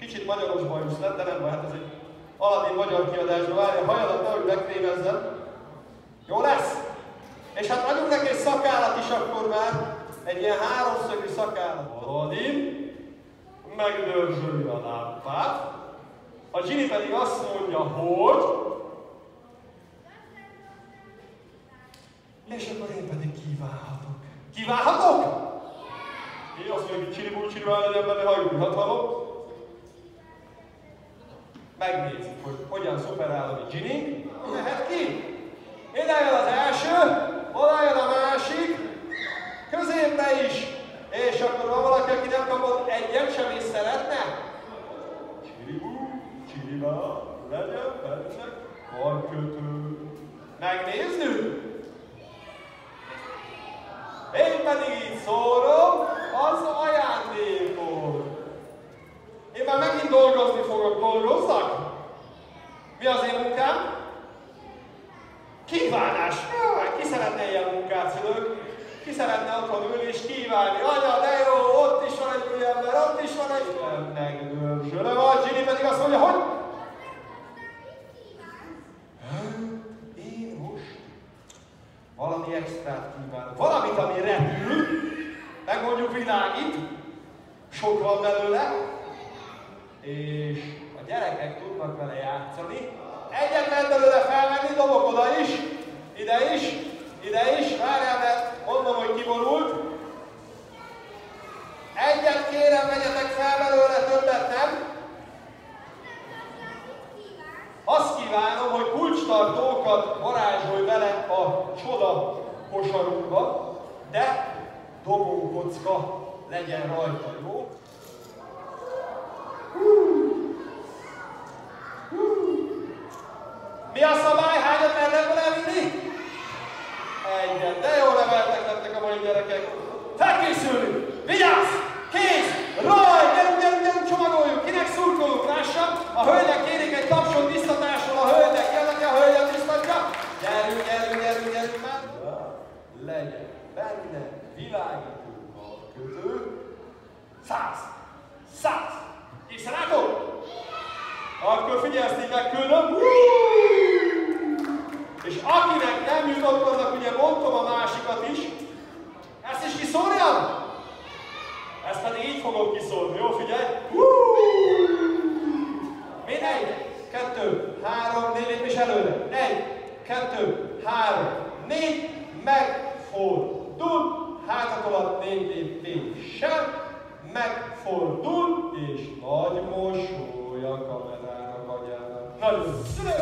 Kicsit magyarosbajos lett, de nem baj, hát ez egy aladin magyar kiadásba várja, hajladna, hogy megkrémezzen. Jó lesz? És hát adjuk neki egy szakállat is akkor már, egy ilyen háromszögű szakállat. Aladin megdörzsöli a lámpát, a Ginny pedig azt mondja, hogy... És akkor én pedig kívánhatok. Kívánhatok? Én azt mondja, hogy csiribúl csiribál legyen benne, hajlulhathatok. Megnézzük, hogy hogyan szuperál a Ginny. Mehet ki? Ide jön az első, oda jön a másik, középbe is. És akkor van valaki, aki nem kapott egyet sem és szeretne? Csiribúl csiribál legyen benne, karkötő. Megnézzük? Én pedig így szórom, az ajándékot. Én már megint dolgozni fogok, dolgoznak? Mi az én munkám? Kívánás! Ki szeretne ilyen munkát, szülők? Ki szeretne otthon ülni és kívánni? Anya, de jó, ott is van egy új ember, ott is van egy... Megdörzsölöm, a Ginny pedig azt mondja, hogy... Én most valami extrát kívánok. Valamit, ami repül, meg mondjuk világít, sok van belőle, és a gyerekek tudnak vele játszani. Egyet lehet belőle felvenni, dobok oda is, ide is, ide is. Várjál, mert mondom, hogy kiborult. Egyet kérem, vegyetek fel belőle, többet nem. Azt kívánom, hogy kulcstartókat varázsolj bele a csoda kosarunkba, de dobókocka legyen rajta, jó? Mi a szabály? Hányat mernek vele vinni? Egyet. De jól neveltek lettek a mai gyerekek. Felkészülünk! Vigyázz! Kész! Raj! Gyerünk, csomagoljuk! Kinek szurkolunk? Lássa! A hölgyek kérik egy tapsot biztatásról a hölgyek. Jönnek a hölgyet biztatja? Gyerünk, gyerünk, gyerünk, gyerünk már! Legyen benne világító karkötő. 100! 100! Észrelátok? Akkor figyelsz, így megküldöm. És akinek nem jutott, annak ugye mondtam a másikat is. Ezt is kiszórjam? Ezt pedig így fogom kiszórni, jó? Figyelj! Mind egy, kettő, három, négy, lépés előre. Egy, kettő, három, négy, megfordul. Hátatolat négy lépéssel, megfordul, és nagy mosoly a kamerának agyának. Nagyon szület!